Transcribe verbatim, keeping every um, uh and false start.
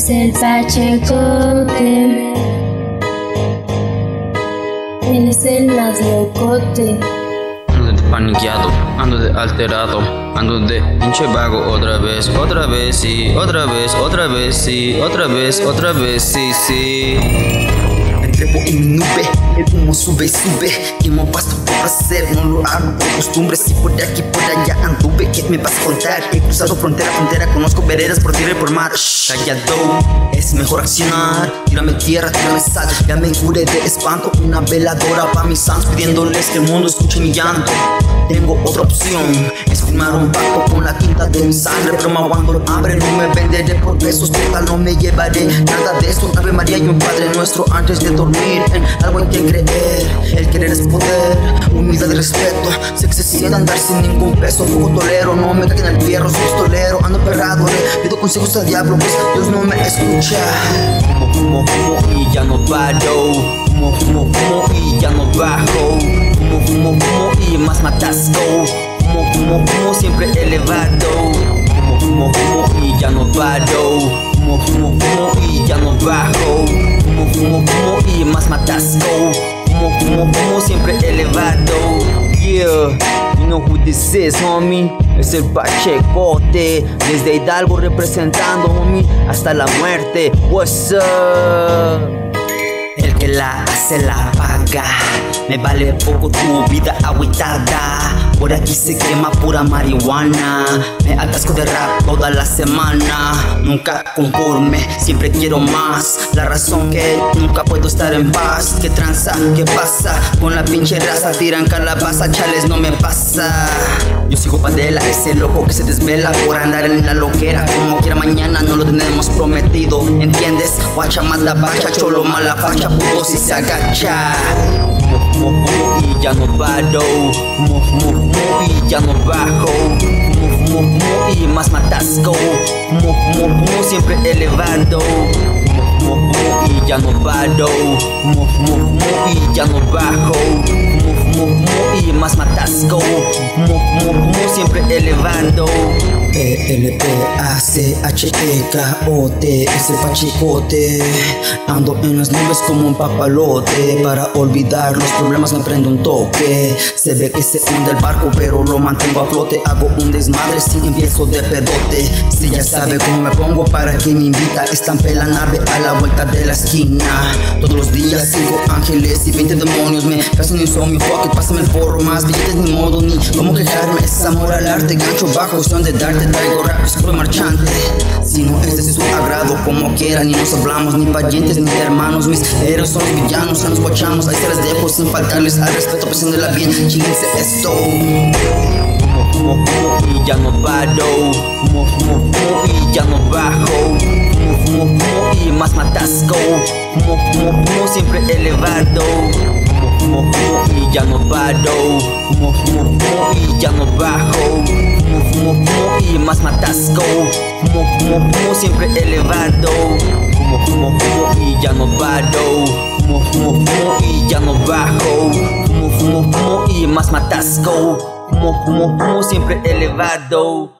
es el Pacheco, él, él es el más locote. Ando de paniqueado, ando de alterado, ando de pinche vago otra vez, otra vez sí, otra vez, otra vez sí, otra vez, otra vez sí, sí. En mi nube, el humo sube y sube. Quemo pasto por placer, no lo hago por costumbre. Si por aquí por allá anduve, ¿qué me vas a contar? He cruzado frontera a frontera, conozco veredas por tierra y por mar. Callado, es mejor accionar. Tírame tierra, tírame sal, ya me cure de espanto. Una veladora pa' mis santos, pidiéndoles que el mundo escuche mi llanto. Tengo otra opción, es firmar un pacto con la tinta de mi sangre. Pero cuando lo abre, no me venderé por pesos, total no me llevaré nada de esto. Ave María y un Padre Nuestro antes de dormir, en algo en que creer. El querer es poder, humildad y respeto. Sé que se siente andar sin ningún peso, poco tolero, no me caigan el fierro, soy pistolero, ando perrado, le pido consejos al diablo, pues Dios no me escucha. Fumo, fumo, fumo y ya no paro. Fumo, fumo, fumo y ya no bajo. Fumo, fumo, fumo y más matasco. Fumo, fumo, fumo siempre elevado. Fumo, fumo, fumo y ya no paro. Fumo, fumo, fumo y ya no bajo. Fumo, fumo, fumo y más matasco. Fumo, fumo, fumo siempre elevado. Yeah, you know who this is, homie. Es el Pachecote, desde Hidalgo representando, homie, hasta la muerte. What's up? El que la hace la paga, me vale poco tu vida agüitada. Por aquí se quema pura marihuana, me atasco de rap toda la semana. Nunca conforme, siempre quiero más. La razón que nunca puedo estar en paz. ¿Qué tranza? ¿Qué pasa? Con la pinche raza tiran calabaza, chales no me pasa. Yo sigo Padela, ese loco que se desvela por andar en la loquera. Como quiera mañana no lo tenemos prometido, ¿entiendes? Guacha manda bacha, cholo mala facha, puto si se agacha. Fumo, fumo, fumo y ya no paro. Fumo, fumo, fumo y ya no bajo. Fumo, fumo, fumo y más matasco. Fumo, fumo, fumo siempre elevado. Fumo, fumo, fumo y ya no paro. Fumo, fumo, fumo y ya no bajo. Fumo, fumo, fumo y más matasco. Fumo, fumo, fumo siempre elevado. P L P A C H E K O T, es el Pachecote. Ando en las nubes como un papalote. Para olvidar los problemas me prendo un toque. Se ve que se hunde el barco pero lo mantengo a flote. Hago un desmadre si empiezo de pedote. Si ya sabe cómo me pongo, para que me invita. Estampé la nave a la vuelta de la esquina. Todos los días sigo ángeles y veinte demonios. Me caso en insomnio, fuck, pásame el porro. Más billetes ni modo ni cómo quejarme. Es amor al arte, gancho bajo, cuestión de darte. Te traigo rap, soy marchante. Si no es de su agrado, como quieran, ni nos hablamos, ni parientes, ni hermanos. Mis héroes son los villanos, ya nos guachamos. Ahí se las dejo sin faltarles al respeto, pensándola bien, chíguense esto. Fumo, fumo, fumo y ya no paro. Fumo, fumo, fumo y ya no bajo. Fumo, fumo, fumo y más matasco. Fumo, fumo, fumo siempre elevado. Fumo, fumo, fumo y ya no paro. Fumo, fumo, fumo y ya no bajo. Fumo, fumo y más matasco. Fumo, fumo, fumo siempre elevado. Fumo, fumo, fumo y ya no paro. Fumo, fumo, fumo y ya no bajo. Fumo, fumo, fumo y más matasco. Fumo, fumo, fumo siempre elevado.